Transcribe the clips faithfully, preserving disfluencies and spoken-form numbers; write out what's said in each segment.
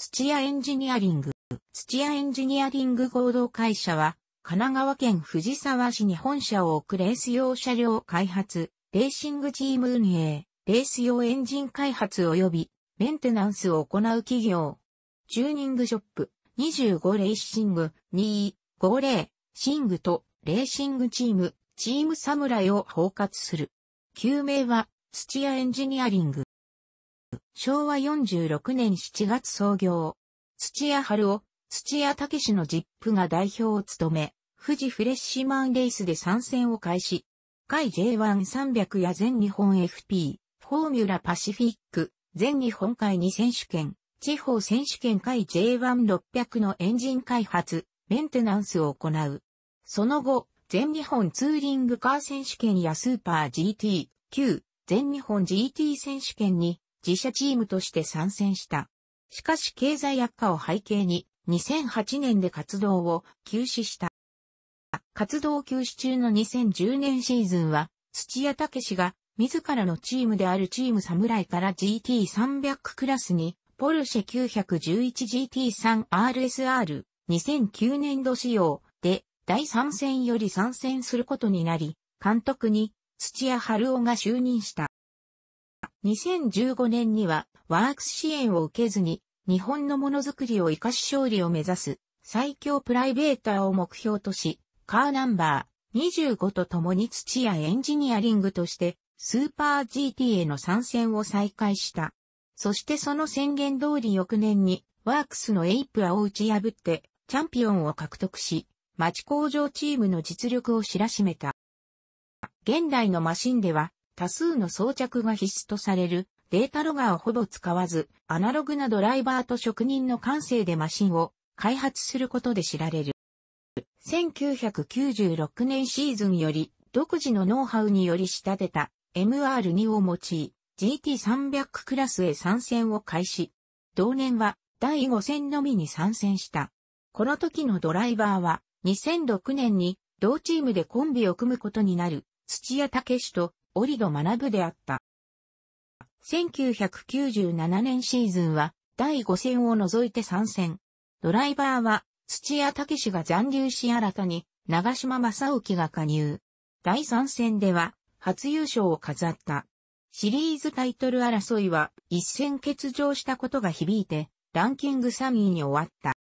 土屋エンジニアリング。土屋エンジニアリング合同会社は、神奈川県藤沢市に本社を置くレース用車両開発、レーシングチーム運営、レース用エンジン開発及びメンテナンスを行う企業。チューニングショップ、にじゅうごレーシング、にじゅうごレーシングとレーシングチーム、チームサムライを包括する。旧名は土屋エンジニアリング。昭和よんじゅうろくねんしちがつ創業。土屋春夫、土屋武史のジップが代表を務め、富士フレッシュマンレースで参戦を開始。甲斐 ジェイワンさんびゃく や全日本 エフピー、フォーミュラパシフィック、全日本甲斐に選手権、地方選手権甲斐 ジェイワンろっぴゃく のエンジン開発、メンテナンスを行う。その後、全日本ツーリングカー選手権やスーパー ジーティー、旧全日本 ジーティー 選手権に自社チームとして参戦した。しかし経済悪化を背景ににせんはちねんで活動を休止した。活動休止中のにせんじゅうねんシーズンは、土屋武史が自らのチームであるチームサムライから ジーティーさんびゃく クラスに、ポルシェ きゅういちいち ジーティースリー アールエスアール、にせんきゅうねんど仕様で第さん戦より参戦することになり、監督に土屋春夫が就任した。にせんじゅうごねんにはワークス支援を受けずに、日本のものづくりを生かし勝利を目指す最強プライベーターを目標とし、カーナンバーにじゅうごと共に土屋エンジニアリングとしてスーパー ジーティー への参戦を再開した。そしてその宣言通り翌年にワークスのエイプアを打ち破ってチャンピオンを獲得し、町工場チームの実力を知らしめた。現代のマシンでは多数の装着が必須とされるデータロガーをほぼ使わず、アナログなドライバーと職人の感性でマシンを開発することで知られる。せんきゅうひゃくきゅうじゅうろくねんシーズンより独自のノウハウにより仕立てた エムアールツー を用い ジーティーさんびゃく クラスへ参戦を開始。同年はだいご戦のみに参戦した。この時のドライバーはにせんろくねんに同チームでコンビを組むことになる土屋武史と折戸学であった。せんきゅうひゃくきゅうじゅうななねんシーズンはだいご戦を除いて参戦。ドライバーは土屋武史が残留し新たに長嶋正興が加入。だいさん戦では初優勝を飾った。シリーズタイトル争いは一戦欠場したことが響いてランキングさんいに終わった。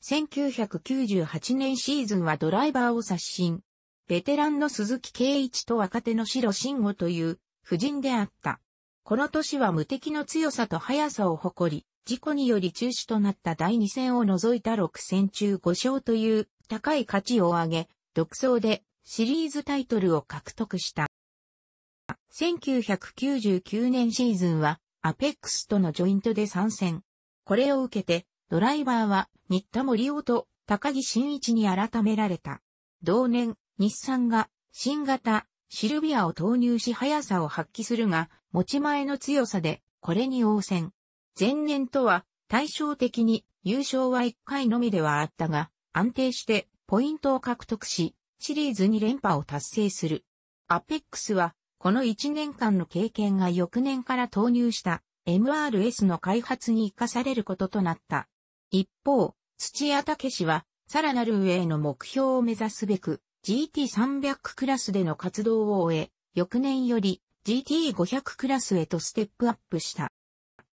せんきゅうひゃくきゅうじゅうはちねんシーズンはドライバーを刷新。ベテランの鈴木圭一と若手の白慎吾という布陣であった。この年は無敵の強さと速さを誇り、事故により中止となっただいに戦を除いたろく戦中ご勝という高い価値を上げ、独走でシリーズタイトルを獲得した。せんきゅうひゃくきゅうじゅうきゅうねんシーズンはアペックスとのジョイントで参戦。これを受けてドライバーは新田森夫と高木真一に改められた。同年、日産が新型シルビアを投入し速さを発揮するが、持ち前の強さでこれに応戦。前年とは対照的に優勝はいっかいのみではあったが、安定してポイントを獲得し、シリーズに連覇を達成する。アペックスはこのいちねんかんの経験が翌年から投入した エムアールエス の開発に生かされることとなった。一方、土屋武史はさらなる上への目標を目指すべく ジーティーさんびゃく クラスでの活動を終え、翌年より ジーティーごひゃく クラスへとステップアップした。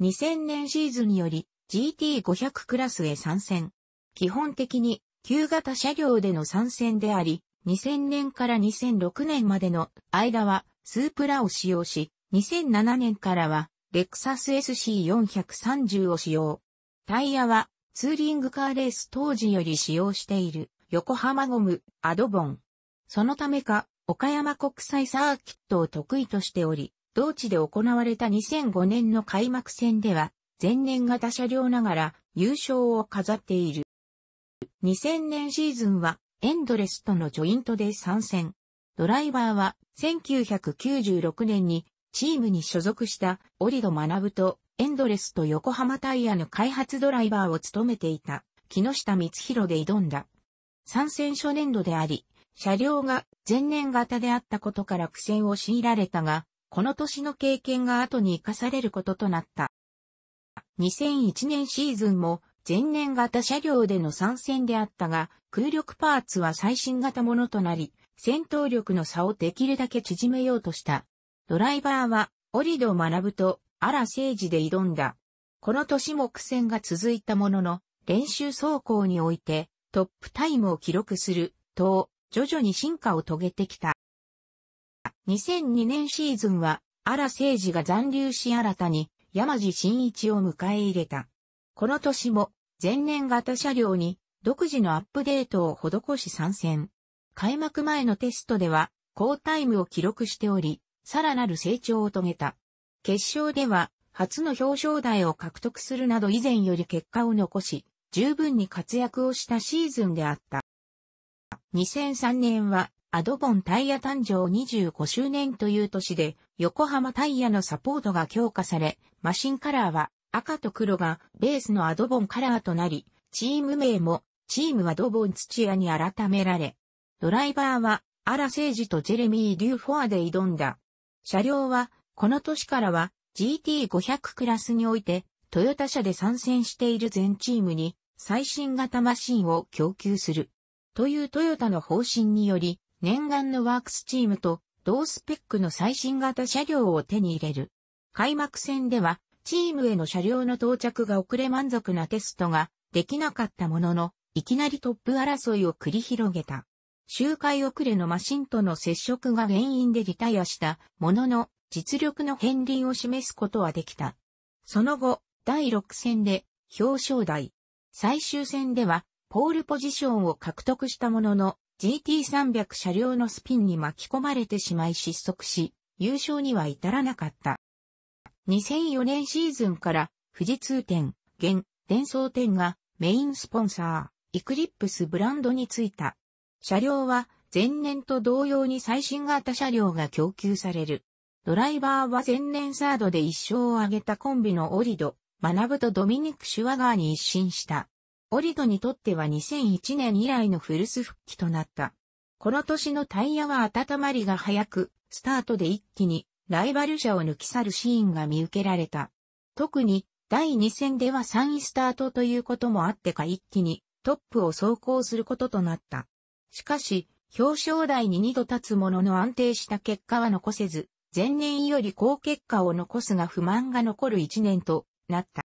にせんねんシーズンより ジーティーごひゃく クラスへ参戦。基本的に旧型車両での参戦であり、にせんねんからにせんろくねんまでの間はスープラを使用し、にせんななねんからはレクサス エスシーよんひゃくさんじゅう を使用。タイヤはツーリングカーレース当時より使用している横浜ゴム、エーディーヴァン。そのためか、岡山国際サーキットを得意としており、同地で行われたにせんごねんの開幕戦では、前年型車両ながら優勝を飾っている。にせんねんシーズンはエンドレスとのジョイントで参戦。ドライバーはせんきゅうひゃくきゅうじゅうろくねんにチームに所属した折戸学とエンドレスと横浜タイヤの開発ドライバーを務めていた木下光弘で挑んだ。参戦初年度であり、車両が前年型であったことから苦戦を強いられたが、この年の経験が後に生かされることとなった。にせんいちねんシーズンも前年型車両での参戦であったが、空力パーツは最新型ものとなり、戦闘力の差をできるだけ縮めようとした。ドライバーは、折戸学と荒聖二で挑んだ。この年も苦戦が続いたものの、練習走行においてトップタイムを記録すると、徐々に進化を遂げてきた。にせんにねんシーズンは、荒聖二が残留し新たに山路真一を迎え入れた。この年も前年型車両に独自のアップデートを施し参戦。開幕前のテストでは好タイムを記録しており、さらなる成長を遂げた。決勝では初の表彰台を獲得するなど以前より結果を残し、十分に活躍をしたシーズンであった。にせんさんねんはエーディーヴァンタイヤ誕生にじゅうごしゅうねんという年で、横浜タイヤのサポートが強化され、マシンカラーは赤と黒がベースのエーディーヴァンカラーとなり、チーム名もチームはエーディーヴァン土屋に改められ、ドライバーは荒聖二とジェレミー・デュフォアで挑んだ。車両はこの年からは ジーティーごひゃく クラスにおいてトヨタ車で参戦している全チームに最新型マシンを供給するというトヨタの方針により、念願のワークスチームと同スペックの最新型車両を手に入れる。開幕戦ではチームへの車両の到着が遅れ満足なテストができなかったものの、いきなりトップ争いを繰り広げた。周回遅れのマシンとの接触が原因でリタイアしたものの、実力の片鱗を示すことはできた。その後、だいろく戦で表彰台。最終戦ではポールポジションを獲得したものの、ジーティーさんびゃく 車両のスピンに巻き込まれてしまい失速し、優勝には至らなかった。にせんよねんシーズンから富士通店、現電装店がメインスポンサー、イクリップスブランドについた。車両は前年と同様に最新型車両が供給される。ドライバーは前年サードでいっ勝を挙げたコンビの折戸学とドミニク・シュワガーに一新した。折戸にとってはにせんいちねん以来のフルス復帰となった。この年のタイヤは温まりが早く、スタートで一気にライバル車を抜き去るシーンが見受けられた。特にだいに戦ではさんいスタートということもあってか一気にトップを走行することとなった。しかし、表彰台ににど立つものの安定した結果は残せず、前年より好結果を残すが不満が残るいちねんとなった。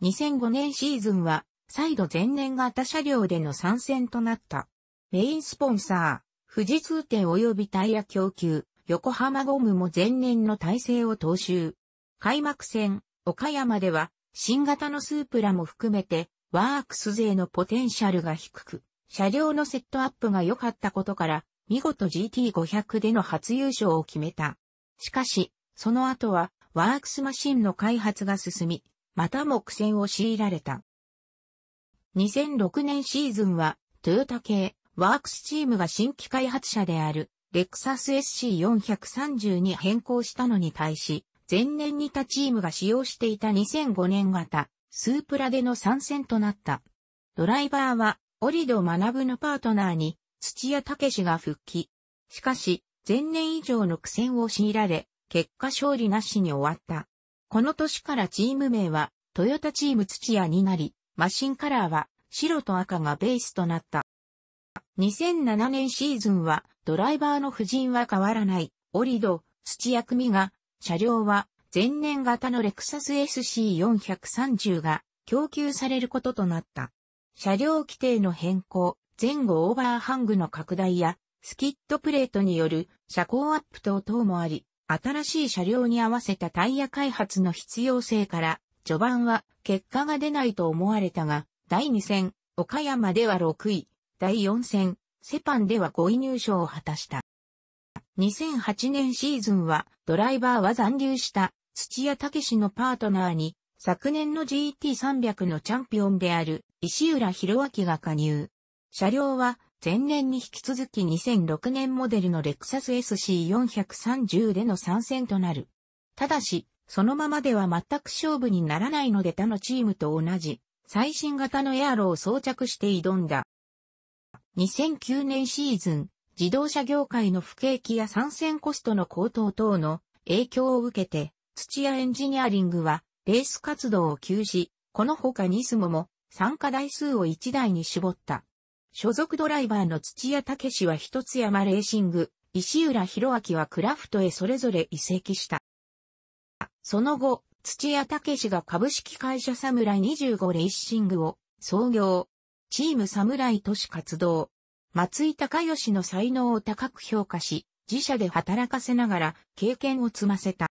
にせんごねんシーズンは、再度前年型車両での参戦となった。メインスポンサー、富士通店及びタイヤ供給、横浜ゴムも前年の体制を踏襲。開幕戦、岡山では、新型のスープラも含めて、ワークス勢のポテンシャルが低く、車両のセットアップが良かったことから、見事 ジーティーごひゃく での初優勝を決めた。しかし、その後は、ワークスマシンの開発が進み、またも苦戦を強いられた。にせんろくねんシーズンは、トヨタ系、ワークスチームが新規開発車である、レクサス エスシーよんひゃくさんじゅう に変更したのに対し、前年に他チームが使用していたにせんごねん型、スープラでの参戦となった。ドライバーは、折戸学のパートナーに土屋武が復帰。しかし、前年以上の苦戦を強いられ、結果勝利なしに終わった。この年からチーム名は、トヨタチーム土屋になり、マシンカラーは、白と赤がベースとなった。にせんななねんシーズンは、ドライバーの布陣は変わらない、折戸、土屋組が、車両は、前年型のレクサス エスシーよんひゃくさんじゅう が、供給されることとなった。車両規定の変更、前後オーバーハングの拡大や、スキッドプレートによる車高アップ等々もあり、新しい車両に合わせたタイヤ開発の必要性から、序盤は結果が出ないと思われたが、だいに戦、岡山ではろくい、だいよん戦、セパンではごい入賞を果たした。にせんはちねんシーズンは、ドライバーは残留した土屋武のパートナーに、昨年の ジーティーさんびゃく のチャンピオンである、石浦博明が加入。車両は前年に引き続きにせんろくねんモデルのレクサス エスシーよんひゃくさんじゅう での参戦となる。ただし、そのままでは全く勝負にならないので他のチームと同じ最新型のエアロを装着して挑んだ。にせんきゅうねんシーズン、自動車業界の不景気や参戦コストの高騰等の影響を受けて、土屋エンジニアリングはレース活動を休止、この他ニスモも参加台数をいちだいに絞った。所属ドライバーの土屋武史は一つ山レーシング、石浦博明はクラフトへそれぞれ移籍した。その後、土屋武史が株式会社サムライにじゅうごレーシングを創業。チームサムライとし活動。松井孝義の才能を高く評価し、自社で働かせながら経験を積ませた。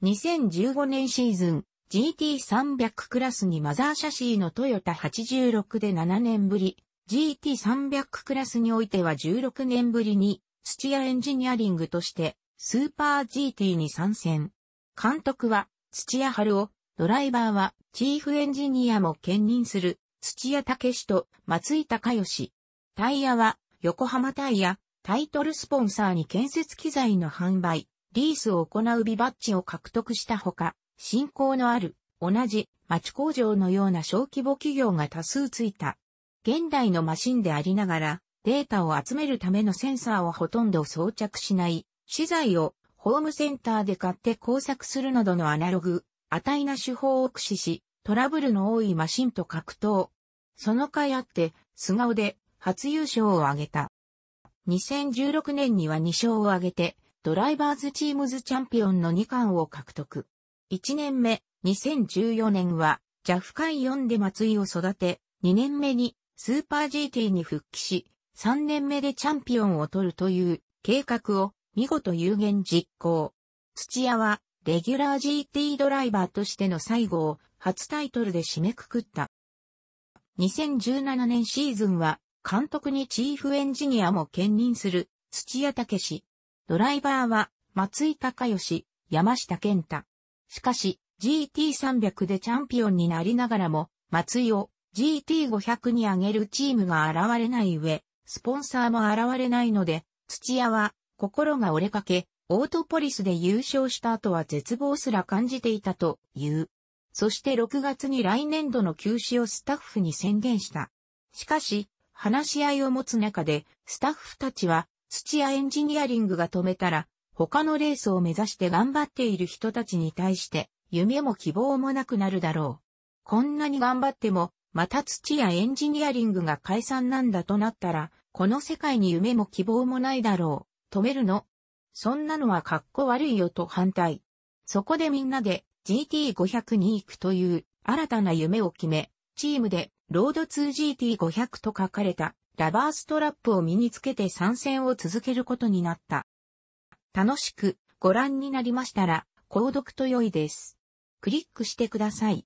にせんじゅうごねんシーズン、ジーティーさんびゃく クラスにマザーシャシーのトヨタはちじゅうろくでななねんぶり、ジーティーさんびゃく クラスにおいてはじゅうろくねんぶりに、土屋エンジニアリングとして、スーパージーティー に参戦。監督は、土屋春夫、ドライバーは、チーフエンジニアも兼任する、土屋武史と松井孝義。タイヤは、横浜タイヤ、タイトルスポンサーに建設機材の販売、リースを行うビバッジを獲得したほか、親交のある、同じ、町工場のような小規模企業が多数ついた。現代のマシンでありながら、データを集めるためのセンサーをほとんど装着しない、資材をホームセンターで買って工作するなどのアナログ、値な手法を駆使し、トラブルの多いマシンと格闘。その甲斐あって、素顔で初優勝を挙げた。にせんじゅうろくねんにはに勝を挙げて、ドライバーズチームズチャンピオンのに冠を獲得。いちねんめ、にせんじゅうよねんは、ジャフ界よんで松井を育て、にねんめにスーパージーティー に復帰し、さんねんめでチャンピオンを取るという計画を見事有言実行。土屋は、レギュラー ジーティー ドライバーとしての最後を初タイトルで締めくくった。にせんじゅうななねんシーズンは、監督にチーフエンジニアも兼任する土屋武史。ドライバーは松井孝義、山下健太。しかし、ジーティーさんびゃく でチャンピオンになりながらも、松井を ジーティーごひゃく に上げるチームが現れない上、スポンサーも現れないので、土屋は心が折れかけ、オートポリスで優勝した後は絶望すら感じていたという。そしてろくがつに来年度の休止をスタッフに宣言した。しかし、話し合いを持つ中で、スタッフたちは、土屋エンジニアリングが止めたら、他のレースを目指して頑張っている人たちに対して、夢も希望もなくなるだろう。こんなに頑張っても、また土屋エンジニアリングが解散なんだとなったら、この世界に夢も希望もないだろう。止めるの？そんなのはかっこ悪いよと反対。そこでみんなで、ジーティーごひゃく に行くという新たな夢を決め、チームでロード ツージーティーごひゃく と書かれたラバーストラップを身につけて参戦を続けることになった。楽しくご覧になりましたら、購読と良いです。クリックしてください。